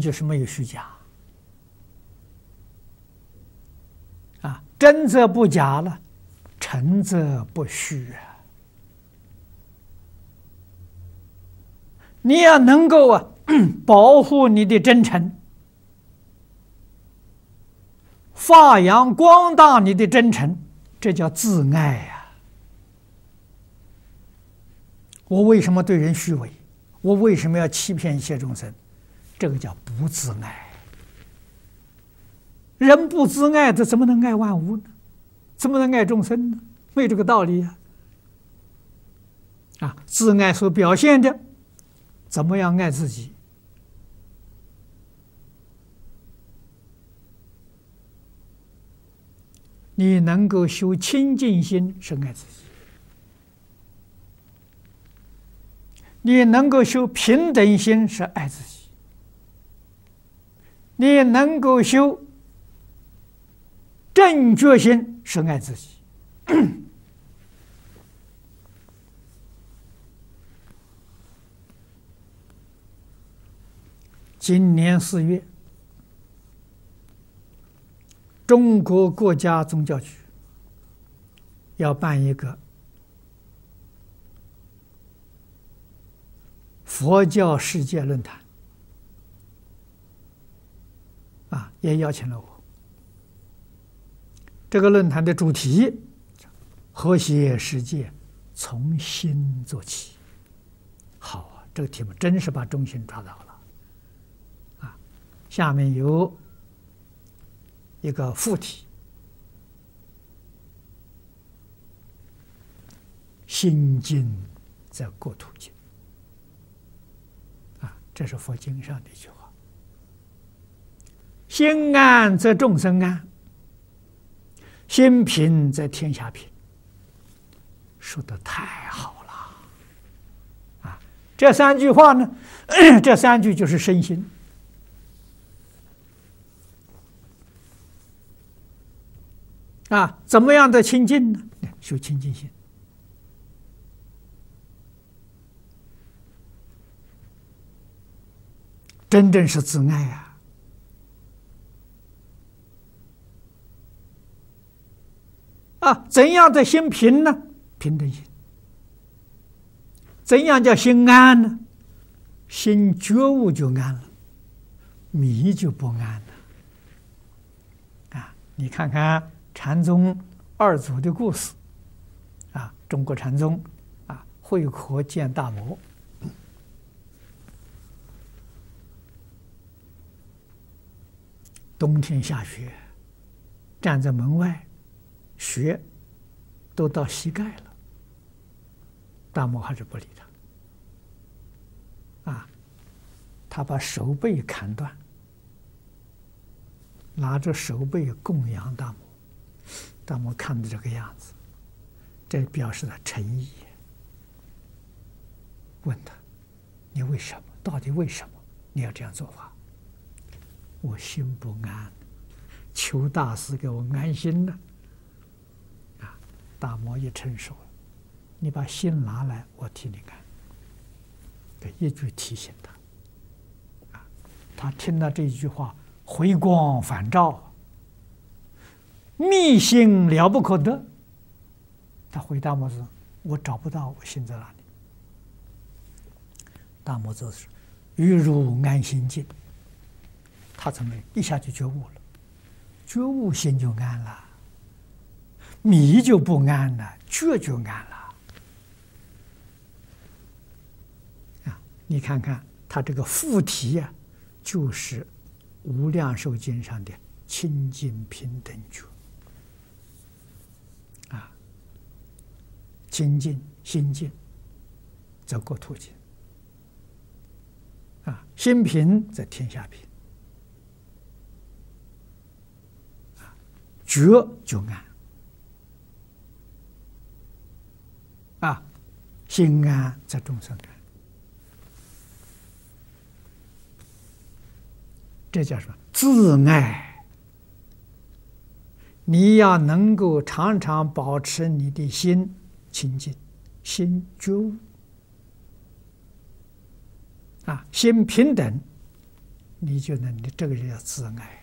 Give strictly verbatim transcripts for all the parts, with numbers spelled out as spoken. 就是没有虚假啊，真则不假了，诚则不虚啊。你要能够啊，保护你的真诚，发扬光大你的真诚，这叫自爱呀、啊。我为什么对人虚伪？我为什么要欺骗一切众生？ 这个叫不自爱，人不自爱，他怎么能爱万物呢？怎么能爱众生呢？没有这个道理呀！啊，自爱所表现的，怎么样爱自己？你能够修清净心是爱自己，你能够修平等心是爱自己。 你能够修正觉心，是爱自己。今年四月，中国国家宗教局要办一个佛教世界论坛。 啊，也邀请了我。这个论坛的主题：和谐世界，从心做起。好啊，这个题目真是把中心抓到了。啊，下面有一个副题：心经在国土经。啊，这是佛经上的一句话。 心安则众生安，心平则天下平。说的太好了，啊，这三句话呢，这三句就是身心。啊，怎么样的清净呢？修清净心。真正是自爱啊。 啊，怎样的心平呢？平等心。怎样叫心安呢？心觉悟就安了，迷就不安了。啊，你看看禅宗二祖的故事，啊，中国禅宗，啊，慧可见大摩，冬天下雪，站在门外。 雪都到膝盖了，大摩还是不理他。啊，他把手背砍断，拿着手背供养大摩。大摩看着这个样子，这表示他诚意。问他：“你为什么？到底为什么你要这样做法？”我心不安，求大师给我安心呢。 大摩一伸手，你把心拿来，我替你干。对，一句提醒他，啊，他听到这一句话，回光返照，密心了不可得。他回大摩说：“我找不到我心在哪里。”大摩就是：“于汝安心静。”他怎么一下就觉悟了？觉悟心就安了。 迷就不安了，觉就安了。啊，你看看他这个副题呀、啊，就是《无量寿经》上的清净平等觉。啊，清净心净，则国土净；啊，心平则天下平。啊，觉就安。 啊，心安则众生安，这叫什么？自爱。你要能够常常保持你的心清净，心觉悟，啊，心平等，你就能，你这个就叫自爱。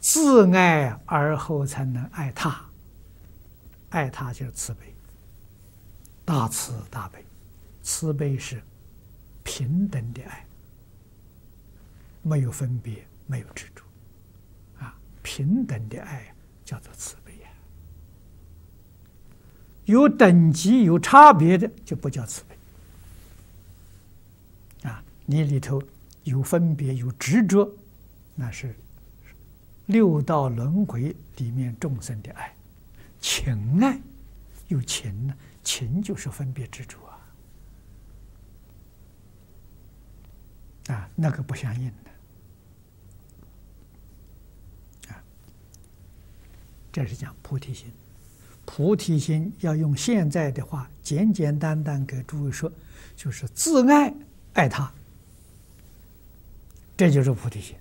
自爱而后才能爱他，爱他就是慈悲，大慈大悲。慈悲是平等的爱，没有分别，没有执着，啊，平等的爱叫做慈悲呀。有等级、有差别的就不叫慈悲，啊，你里头有分别、有执着，那是六道轮回里面众生的爱。情爱有情呢，情就是分别执着。 啊，那个不相应的啊，这是讲菩提心。菩提心要用现在的话，简简单单给诸位说，就是自爱爱他，这就是菩提心。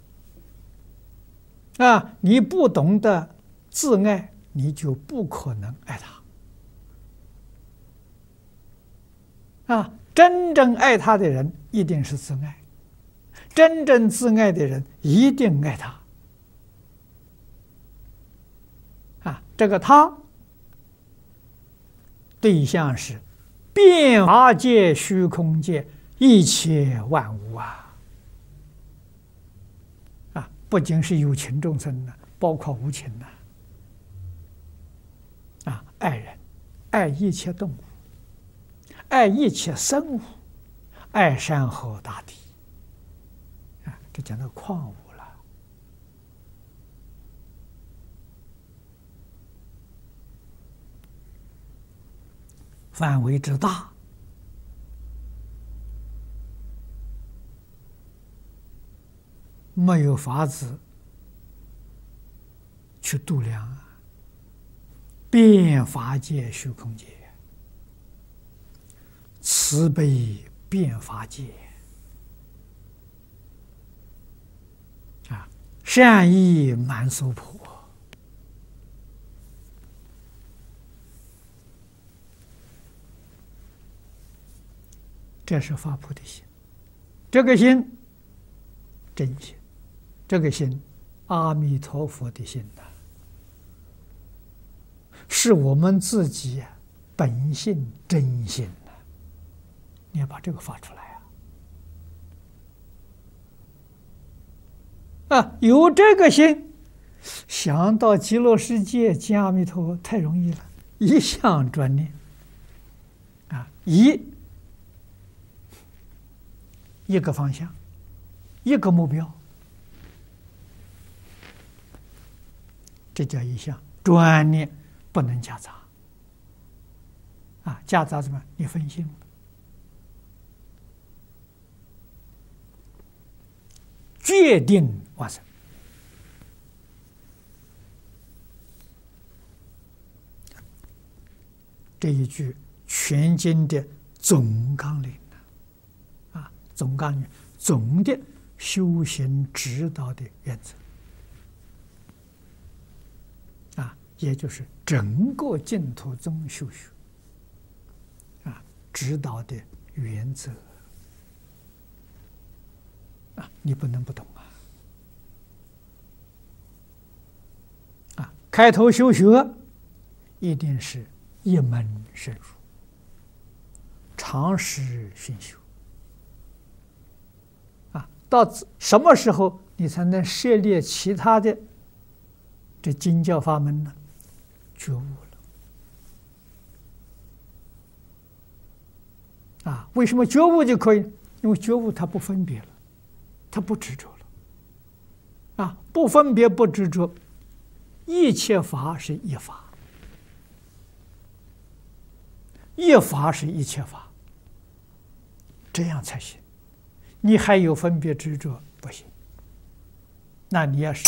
啊，你不懂得自爱，你就不可能爱他。啊，真正爱他的人，一定是自爱。 真正自爱的人一定爱他，啊，这个他对象是遍法界、虚空界一切万物啊，啊，不仅是有情众生呢，包括无情呢，啊，爱人，爱一切动物，爱一切生物，爱山河大地。 就讲到矿物了，范围之大，没有法子去度量啊！遍法界、虚空界，慈悲遍法界。 善意满娑婆，这是发菩提心。这个心，真心，这个心，阿弥陀佛的心呐、啊，是我们自己本性真心呐、啊。你要把这个发出来。 啊，有这个心，想到极乐世界见阿弥陀佛太容易了。一向专念，啊，一一个方向，一个目标，这叫一向专念，不能夹杂。啊，夹杂什么？你分心了。 决定往生，这一句全经的总纲领呢，啊，总纲领总的修行指导的原则，啊，也就是整个净土宗修学，啊，指导的原则。 啊，你不能不懂啊！啊，开头修学一定是一门深入，常识熏修。啊，到什么时候你才能涉猎其他的这经教法门呢？觉悟了。啊，为什么觉悟就可以？因为觉悟它不分别了。 他不执着了，啊，不分别，不执着，一切法是一法，一法是一切法，这样才行。你还有分别执着不行，那你要是